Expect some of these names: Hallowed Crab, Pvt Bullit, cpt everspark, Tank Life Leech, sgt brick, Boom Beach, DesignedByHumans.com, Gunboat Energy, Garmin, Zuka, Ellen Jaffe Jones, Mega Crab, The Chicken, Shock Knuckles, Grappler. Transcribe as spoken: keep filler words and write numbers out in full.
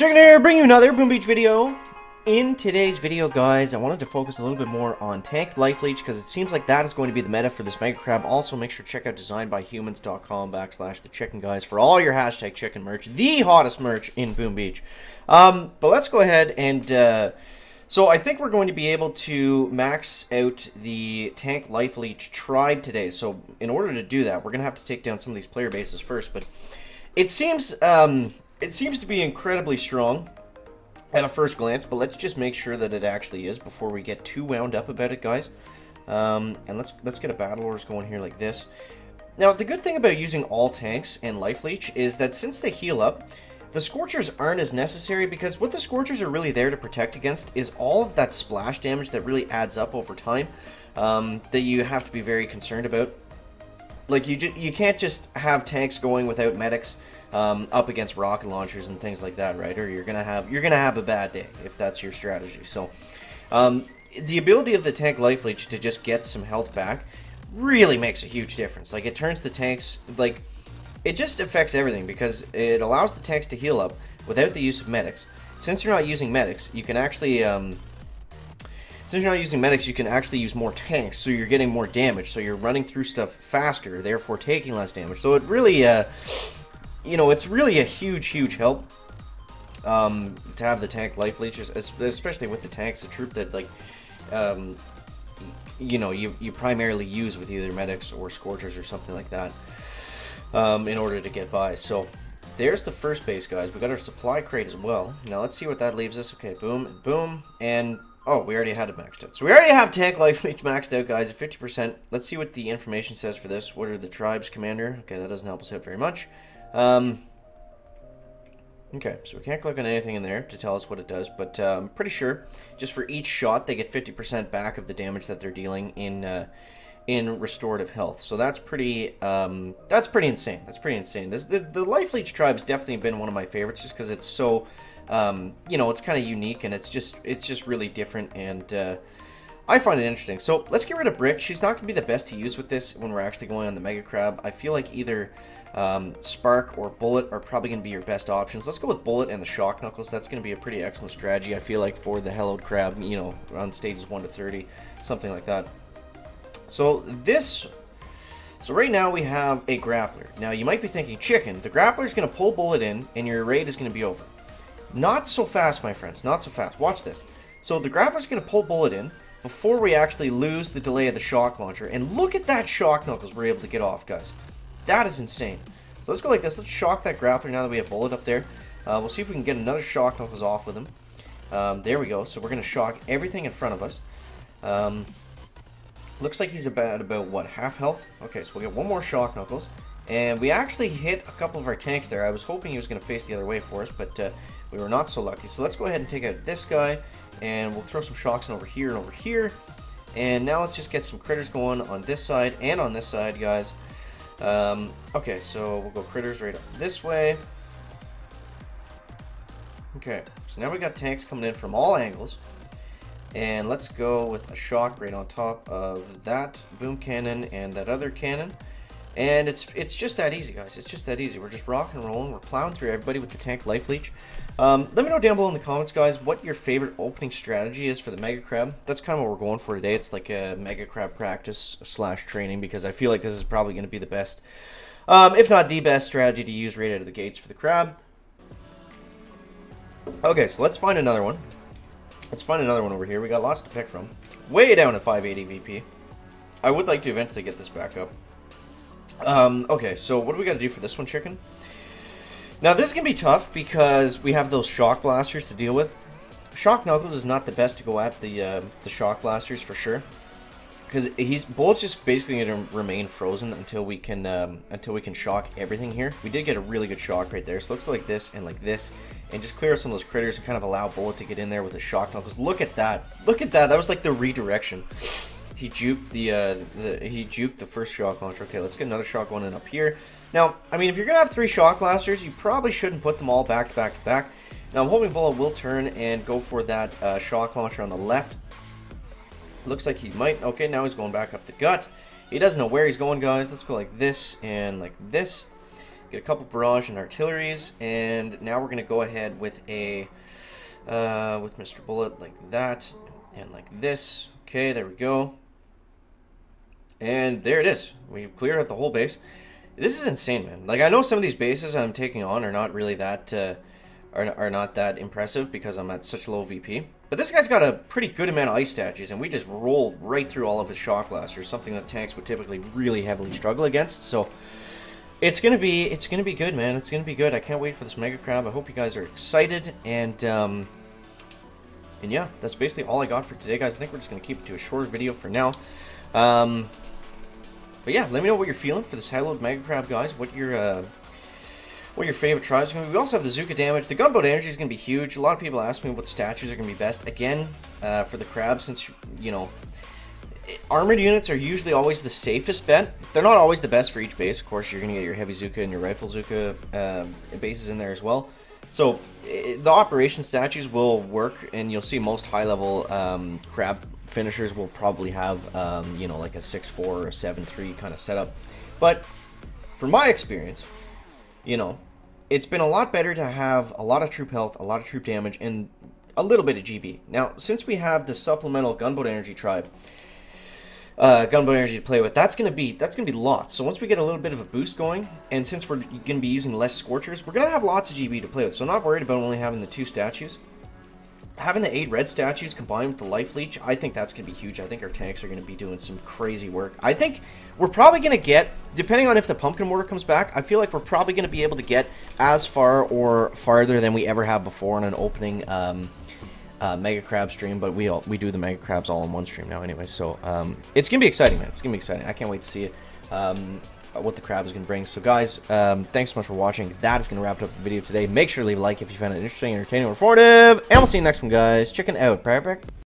Chicken here, bringing you another Boom Beach video. In today's video, guys, I wanted to focus a little bit more on Tank Life Leech because it seems like that is going to be the meta for this Mega Crab. Also, make sure to check out DesignedByHumans.com backslash the chicken, guys, for all your hashtag chicken merch, the hottest merch in Boom Beach. Um, but let's go ahead and... Uh, so I think we're going to be able to max out the Tank Life Leech tribe today. So in order to do that, we're going to have to take down some of these player bases first. But it seems... Um, It seems to be incredibly strong at a first glance, but let's just make sure that it actually is before we get too wound up about it, guys. Um, and let's let's get a battle orders going here like this. Now, the good thing about using all tanks and Life Leech is that since they heal up, the Scorchers aren't as necessary because what the Scorchers are really there to protect against is all of that splash damage that really adds up over time um, that you have to be very concerned about. Like, you, ju you can't just have tanks going without medics. Um, up against rocket launchers and things like that, right? Or you're gonna have you're gonna have a bad day if that's your strategy. So, um, the ability of the Tank Life Leech to just get some health back really makes a huge difference. Like, it turns the tanks like it just affects everything because it allows the tanks to heal up without the use of medics. Since you're not using medics, you can actually um, since you're not using medics, you can actually use more tanks, so you're getting more damage. So you're running through stuff faster, therefore taking less damage. So it really uh, you know, it's really a huge, huge help um, to have the Tank Life Leeches, especially with the tanks, a troop that, like, um, you know, you, you primarily use with either medics or Scorchers or something like that um, in order to get by. So there's the first base, guys. We got our supply crate as well. Now let's see what that leaves us. Okay, boom, and boom, and... Oh, we already had it maxed out. So we already have Tank Life Leech maxed out, guys, at fifty percent. Let's see what the information says for this. What are the tribes, Commander? Okay, that doesn't help us out very much. Um, okay, so we can't click on anything in there to tell us what it does, but uh, I'm pretty sure just for each shot they get fifty percent back of the damage that they're dealing in uh, in restorative health. So that's pretty um, that's pretty insane. That's pretty insane. This, the, the Life Leech tribe's definitely been one of my favorites just because it's so um, you know, it's kind of unique and it's just it's just really different, and uh, I find it interesting. So let's get rid of Brick. She's not going to be the best to use with this when we're actually going on the Mega Crab. I feel like either um, Spark or Bullet are probably going to be your best options. Let's go with Bullet and the Shock Knuckles. That's going to be a pretty excellent strategy, I feel like, for the Hallowed Crab, you know, on stages one to thirty, something like that. So this... So right now we have a Grappler. Now you might be thinking, chicken, the Grappler's going to pull Bullet in and your raid is going to be over. Not so fast, my friends. Not so fast. Watch this. So the Grappler's going to pull Bullet in before we actually lose the delay of the shock launcher. And look at that Shock Knuckles we're able to get off, guys. That is insane. So let's go like this. Let's shock that Grappler now that we have Bullet up there. Uh, we'll see if we can get another Shock Knuckles off with him. Um, there we go. So we're going to shock everything in front of us. Um, looks like he's about, about, what, half health? Okay, so we'll get one more Shock Knuckles. And we actually hit a couple of our tanks there. I was hoping he was going to face the other way for us, but uh, we were not so lucky. So let's go ahead and take out this guy, and we'll throw some shocks in over here and over here. And now let's just get some critters going on this side and on this side, guys. Um, okay, so we'll go critters right up this way. Okay, so now we got tanks coming in from all angles. And let's go with a shock right on top of that boom cannon and that other cannon. And it's it's just that easy, guys. It's just that easy. We're just rocking and rolling. We're plowing through everybody with the Tank Life Leech. Um, let me know down below in the comments, guys, what your favorite opening strategy is for the Mega Crab. That's kind of what we're going for today. It's like a Mega Crab practice slash training because I feel like this is probably going to be the best, um, if not the best strategy to use right out of the gates for the Crab. Okay, so let's find another one. Let's find another one over here. We got lots to pick from. Way down at five eighty V P. I would like to eventually get this back up. Um, okay, so what do we got to do for this one, chicken? Now, this can be tough because we have those shock blasters to deal with. Shock Knuckles is not the best to go at the uh, the shock blasters for sure, because he's Bullet's just basically going to remain frozen until we can um, until we can shock everything here. We did get a really good shock right there, so let's go like this and like this, and just clear some of those critters and kind of allow Bullet to get in there with the Shock Knuckles. Look at that! Look at that! That was like the redirection. He juked the, uh, the he juked the first shock launcher. Okay, let's get another shock going in up here. Now, I mean, if you're gonna have three shock blasters, you probably shouldn't put them all back to back to back. Now, I'm hoping Bullet will turn and go for that uh, shock launcher on the left. Looks like he might. Okay, now he's going back up the gut. He doesn't know where he's going, guys. Let's go like this and like this, Get a couple barrage and artilleries, and now we're going to go ahead with a uh, with Mister Bullit like that and like this. Okay, there we go. And there it is. We cleared out the whole base. This is insane, man. Like, I know some of these bases I'm taking on are not really that uh, are are not that impressive because I'm at such low V P. But this guy's got a pretty good amount of ice statues, and we just rolled right through all of his shock blasters, something that tanks would typically really heavily struggle against. So. It's gonna be, it's gonna be good, man. It's gonna be good. I can't wait for this Mega Crab. I hope you guys are excited, and um, and yeah, that's basically all I got for today, guys. I think we're just gonna keep it to a shorter video for now. Um, but yeah, let me know what you're feeling for this Hallowed Mega Crab, guys. What your uh, what your favorite tribes are gonna be. We also have the Zuka damage. The Gunboat Energy is gonna be huge. A lot of people ask me what statues are gonna be best. Again, uh, for the Crab, since you know. Armored units are usually always the safest bet. They're not always the best for each base. Of course, you're going to get your heavy Zuka and your rifle Zuka um, bases in there as well. So it, the operation statues will work, and you'll see most high-level um, crab finishers will probably have, um, you know, like a six four or a seven three kind of setup. But from my experience, you know, it's been a lot better to have a lot of troop health, a lot of troop damage, and a little bit of G B. Now, since we have the supplemental Gunboat Energy tribe, Uh, Gunboat Energy to play with, that's gonna be that's gonna be lots. So once we get a little bit of a boost going, and since we're gonna be using less Scorchers, we're gonna have lots of G B to play with. So I'm not worried about only having the two statues. Having the eight red statues combined with the Life Leech, I think that's gonna be huge. I think our tanks are gonna be doing some crazy work. I think we're probably gonna get, depending on if the Pumpkin Mortar comes back, I feel like we're probably gonna be able to get as far or farther than we ever have before in an opening. Um, Uh, Mega Crab stream, but we all we do the Mega Crabs all in one stream now anyway, so um, it's gonna be exciting, man. It's gonna be exciting. I can't wait to see it, um, what the Crab is gonna bring. So guys, um, thanks so much for watching. That is gonna wrap it up the video today. Make sure to leave a like if you found it interesting, entertaining, or informative, and we'll see you next one, guys. Chicken out. Bye bye.